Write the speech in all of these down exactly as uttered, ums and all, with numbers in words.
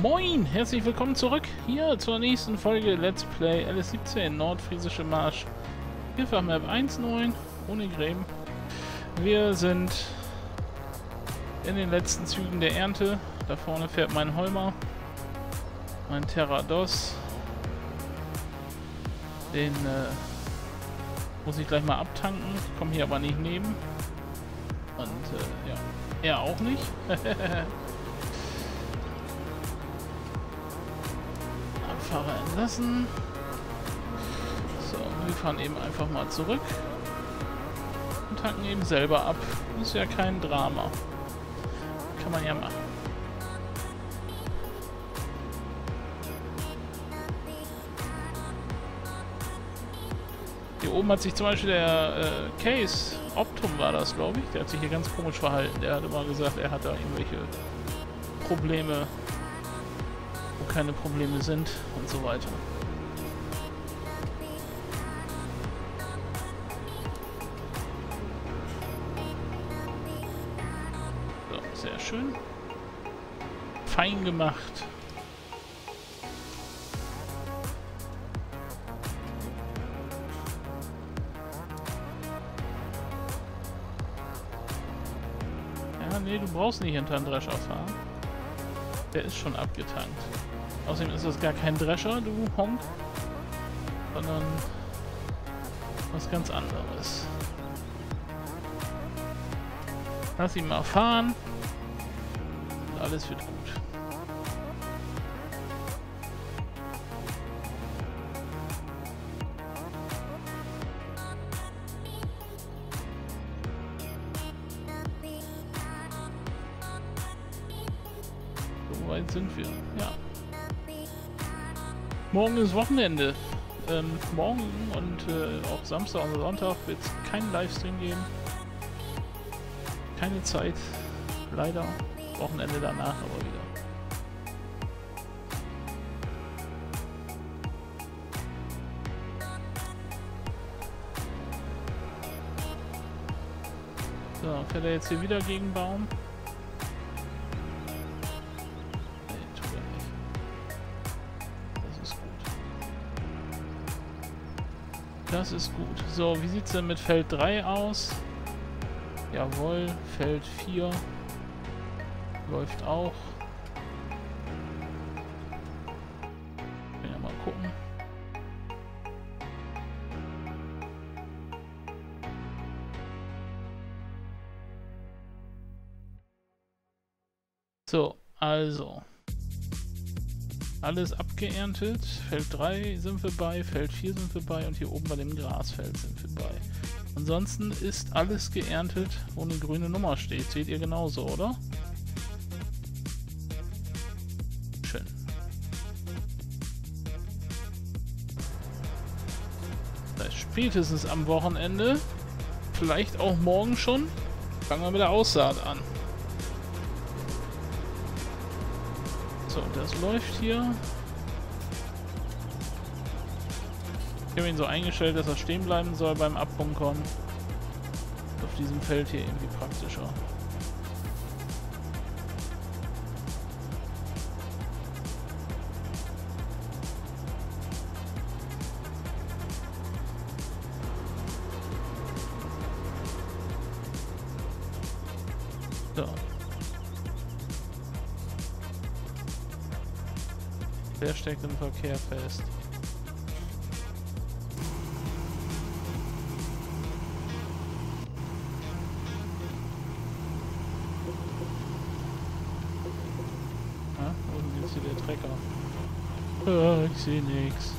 Moin, herzlich willkommen zurück hier zur nächsten Folge Let's Play L S siebzehn Nordfriesische Marsch. Hilfe Map eins neun ohne Gräben. Wir sind in den letzten Zügen der Ernte. Da vorne fährt mein Holmer, mein Terrados. Den äh, muss ich gleich mal abtanken. Ich komme hier aber nicht neben. Und äh, ja, er auch nicht. Fahrer entlassen. So, wir fahren eben einfach mal zurück und tanken eben selber ab. Ist ja kein Drama. Kann man ja machen. Hier oben hat sich zum Beispiel der äh, Case Optum, war das glaube ich, der hat sich hier ganz komisch verhalten. Der hatte mal gesagt, er hat da irgendwelche Probleme, wo keine Probleme sind und so weiter. So, sehr schön. Fein gemacht. Ja, nee, du brauchst nicht hinter den Drescher fahren. Der ist schon abgetankt. Außerdem ist das gar kein Drescher, du Honk, sondern was ganz anderes. Lass ihn mal fahren und alles wird gut. Soweit sind wir, ja. Morgen ist Wochenende. Ähm, morgen und äh, auch Samstag und Sonntag wird es keinen Livestream geben. Keine Zeit. Leider. Wochenende danach aber wieder. So, fährt er jetzt hier wieder gegen Baum? Das ist gut. So, wie sieht es denn mit Feld drei aus? Jawohl, Feld vier läuft auch. Können wir mal gucken. So, also. Alles abgeerntet. Feld drei sind wir bei, Feld vier sind wir bei und hier oben bei dem Grasfeld sind wir bei. Ansonsten ist alles geerntet, wo eine grüne Nummer steht. Seht ihr genauso, oder? Schön. Das spätestens am Wochenende, vielleicht auch morgen schon, fangen wir mit der Aussaat an. So, das läuft hier. Ich habe ihn so eingestellt, dass er stehen bleiben soll beim Abbunkern. Auf diesem Feld hier irgendwie praktischer. So. Der steckt im Verkehr fest. Ja, wo ist hier der Trecker? Oh, ich sehe nichts.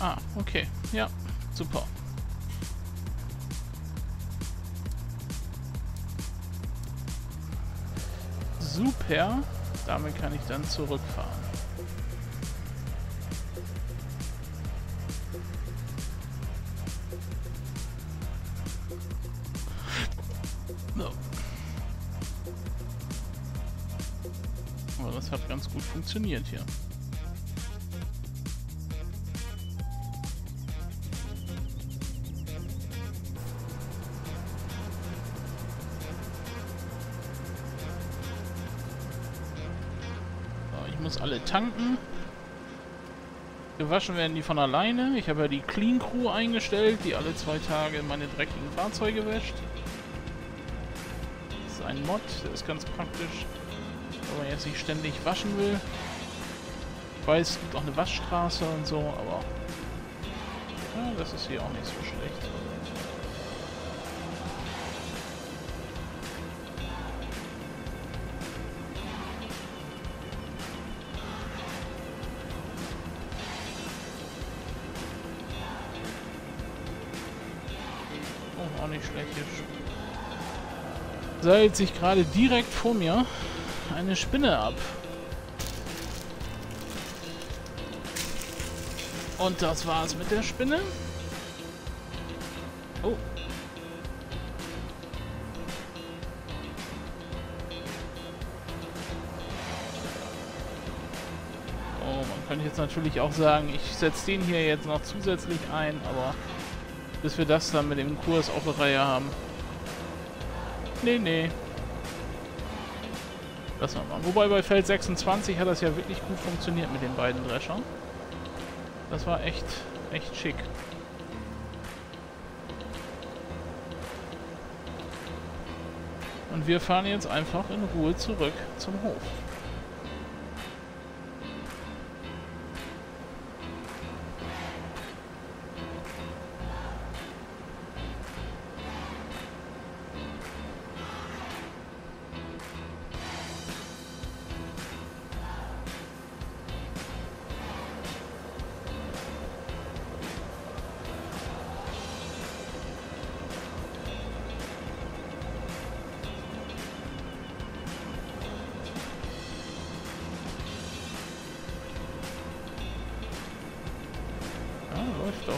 Ah, okay. Ja, super. Super. Damit kann ich dann zurückfahren. So. Aber das hat ganz gut funktioniert hier. Alle tanken. Gewaschen werden die von alleine. Ich habe ja die Clean Crew eingestellt, die alle zwei Tage meine dreckigen Fahrzeuge wäscht. Das ist ein Mod, der ist ganz praktisch, wenn man jetzt nicht ständig waschen will. Ich weiß, es gibt auch eine Waschstraße und so, aber ja, das ist hier auch nicht so schlecht. Auch nicht schlecht. Seilt sich gerade direkt vor mir eine Spinne ab. Und das war's mit der Spinne. Oh. Oh, man könnte jetzt natürlich auch sagen, ich setze den hier jetzt noch zusätzlich ein, aber bis wir das dann mit dem Kurs auf der Reihe haben. Nee, nee. Lassen wir mal. Wobei bei Feld sechsundzwanzig hat das ja wirklich gut funktioniert mit den beiden Dreschern. Das war echt, echt schick. Und wir fahren jetzt einfach in Ruhe zurück zum Hof. Läuft doch.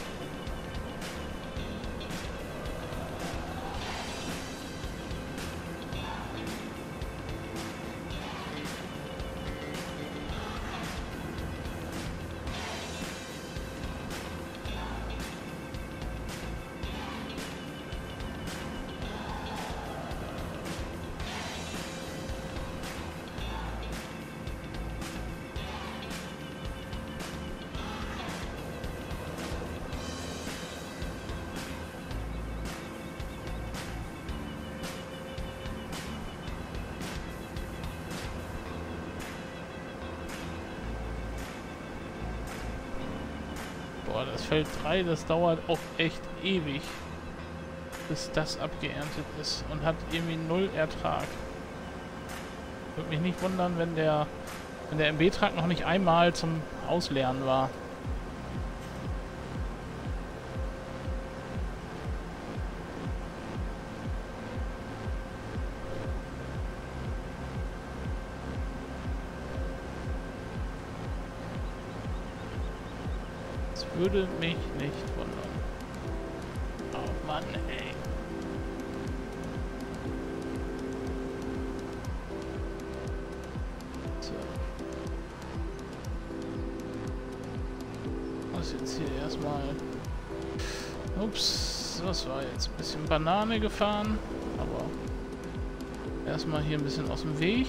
Das Feld drei, das dauert auch echt ewig, bis das abgeerntet ist und hat irgendwie null Ertrag. Würde mich nicht wundern, wenn der, wenn der M B-Trag noch nicht einmal zum Ausleeren war. Würde mich nicht wundern. Oh Mann, ey. So. Was jetzt hier erstmal. Ups, das war jetzt ein bisschen Banane gefahren. Aber erstmal hier ein bisschen aus dem Weg.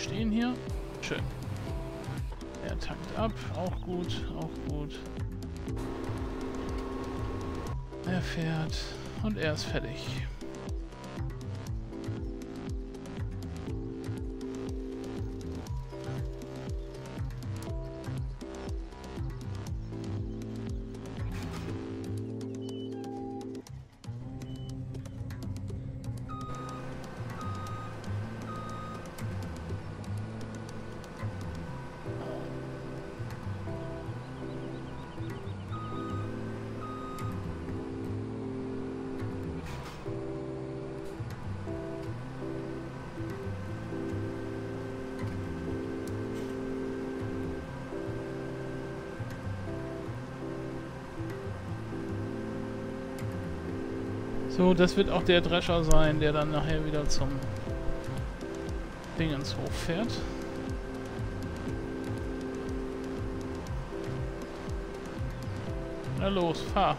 Die stehen hier. Schön. Der tankt ab. Auch gut, auch gut. Er fährt und er ist fertig. So, das wird auch der Drescher sein, der dann nachher wieder zum Dingenshof fährt. Na los, fahr!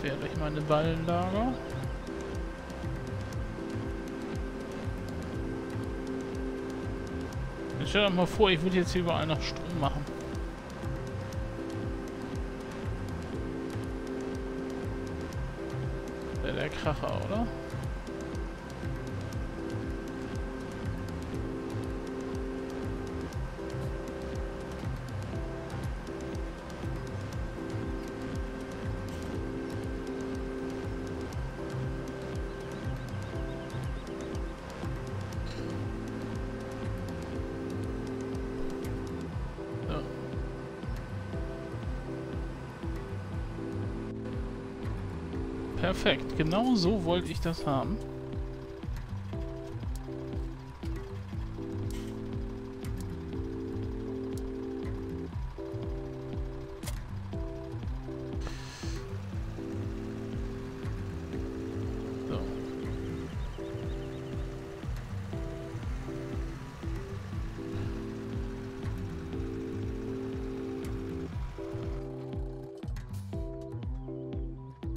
Fährt durch meine Ballenlager. Stell dir mal vor, ich würde jetzt hier überall nach Strom machen. Wäre der Kracher, oder? Perfekt, genau so wollte ich das haben. So.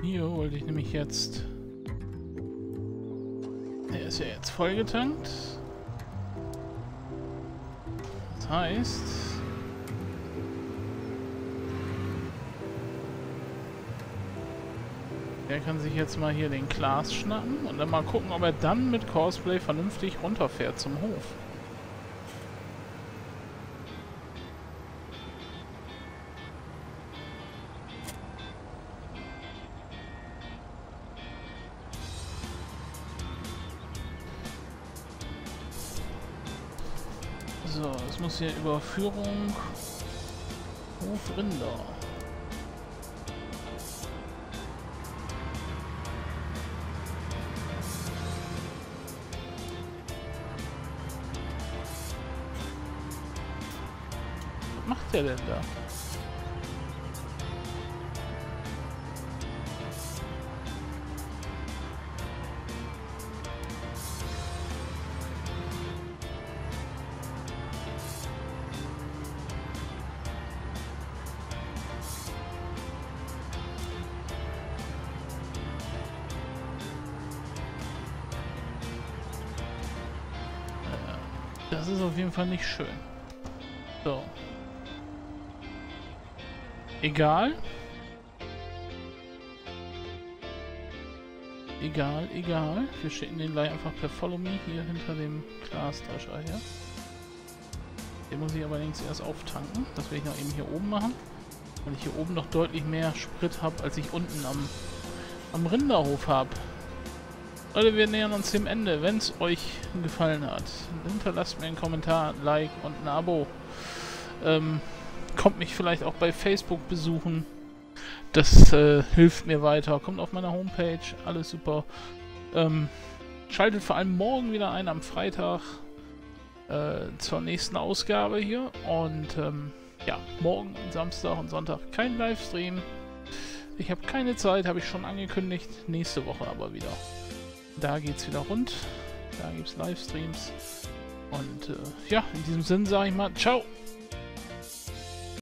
Hier wollte ich nämlich jetzt... Er ist ja jetzt vollgetankt. Das heißt... Er kann sich jetzt mal hier den Klaas schnappen und dann mal gucken, ob er dann mit Cosplay vernünftig runterfährt zum Hof. So, es muss hier Überführung Hofrinder. Was macht der denn da? Das ist auf jeden Fall nicht schön. So. Egal. Egal, egal. Wir schicken den gleich einfach per Follow Me hier hinter dem Glasdrescher her. Den muss ich aber allerdings erst auftanken. Das will ich noch eben hier oben machen. Weil ich hier oben noch deutlich mehr Sprit habe, als ich unten am, am Rinderhof habe. Leute, wir nähern uns dem Ende. Wenn es euch gefallen hat, hinterlasst mir einen Kommentar, ein Like und ein Abo. Ähm, kommt mich vielleicht auch bei Facebook besuchen. Das äh, hilft mir weiter. Kommt auf meiner Homepage. Alles super. Ähm, schaltet vor allem morgen wieder ein, am Freitag, äh, zur nächsten Ausgabe hier. Und ähm, ja, morgen, Samstag und Sonntag kein Livestream. Ich habe keine Zeit, habe ich schon angekündigt. Nächste Woche aber wieder. Da geht's wieder rund. Da gibt's Livestreams. Und äh, ja, in diesem Sinn sage ich mal, ciao!